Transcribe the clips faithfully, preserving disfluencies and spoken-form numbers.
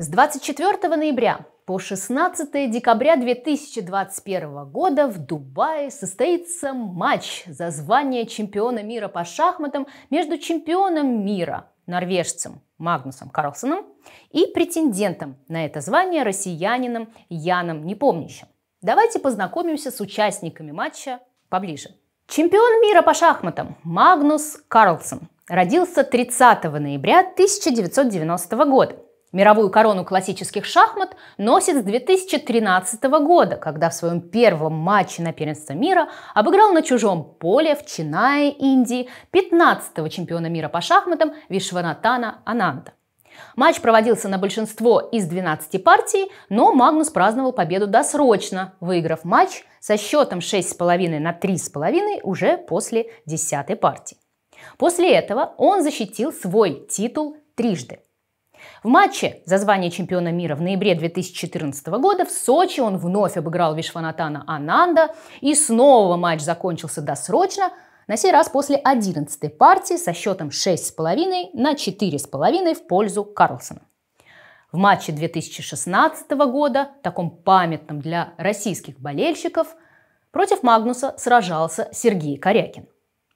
С двадцать четвёртого ноября по шестнадцатое декабря две тысячи двадцать первого года в Дубае состоится матч за звание чемпиона мира по шахматам между чемпионом мира, норвежцем Магнусом Карлсеном, и претендентом на это звание россиянином Яном Непомнящим. Давайте познакомимся с участниками матча поближе. Чемпион мира по шахматам Магнус Карлсен родился тридцатого ноября тысяча девятьсот девяностого года. Мировую корону классических шахмат носит с две тысячи тринадцатого года, когда в своем первом матче на первенство мира обыграл на чужом поле в Ченнаи, Индии, пятнадцатого чемпиона мира по шахматам Вишванатана Ананда. Матч проводился на большинство из двенадцати партий, но Магнус праздновал победу досрочно, выиграв матч со счетом шесть с половиной на три с половиной уже после десятой партии. После этого он защитил свой титул трижды. В матче за звание чемпиона мира в ноябре две тысячи четырнадцатого года в Сочи он вновь обыграл Вишванатана Ананда, и снова матч закончился досрочно, на сей раз после одиннадцатой партии со счетом шесть с половиной на четыре с половиной в пользу Карлсена. В матче две тысячи шестнадцатого года, таком памятном для российских болельщиков, против Магнуса сражался Сергей Корякин.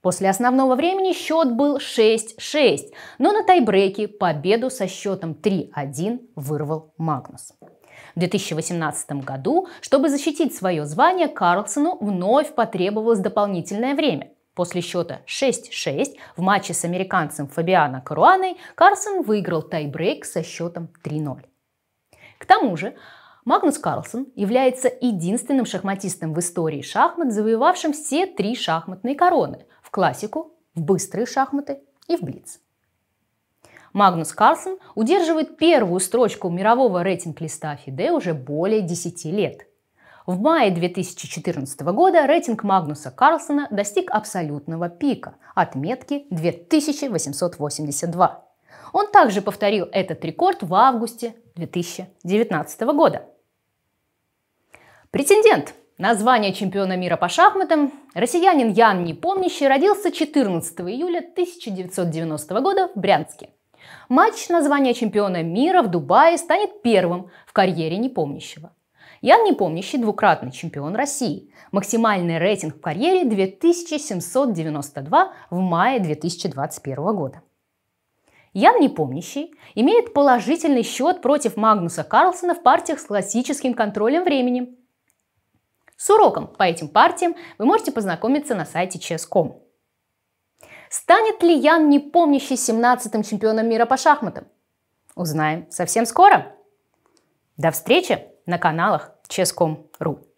После основного времени счет был шесть шесть, но на тайбреке победу со счетом три один вырвал Магнус. В две тысячи восемнадцатом году, чтобы защитить свое звание, Карлсену вновь потребовалось дополнительное время. После счета шесть шесть в матче с американцем Фабиано Каруаной Карлсен выиграл тайбрейк со счетом три ноль. К тому же, Магнус Карлсен является единственным шахматистом в истории шахмат, завоевавшим все три шахматные короны: классику, в быстрые шахматы и в блиц. Магнус Карлсен удерживает первую строчку мирового рейтинг-листа ФИДЕ уже более десяти лет. В мае две тысячи четырнадцатого года рейтинг Магнуса Карлсена достиг абсолютного пика – отметки две тысячи восемьсот восемьдесят два. Он также повторил этот рекорд в августе две тысячи девятнадцатого года. Претендент на звание чемпиона мира по шахматам россиянин Ян Непомнящий родился четырнадцатого июля тысяча девятьсот девяностого года в Брянске. Матч на звание чемпиона мира в Дубае станет первым в карьере Непомнящего. Ян Непомнящий – двукратный чемпион России. Максимальный рейтинг в карьере – две тысячи семьсот девяносто два в мае две тысячи двадцать первого года. Ян Непомнящий имеет положительный счет против Магнуса Карлсена в партиях с классическим контролем времени. С уроком по этим партиям вы можете познакомиться на сайте чесс точка ком. Станет ли Ян Непомнящий семнадцатым чемпионом мира по шахматам? Узнаем совсем скоро. До встречи на каналах чесс точка ком точка ру.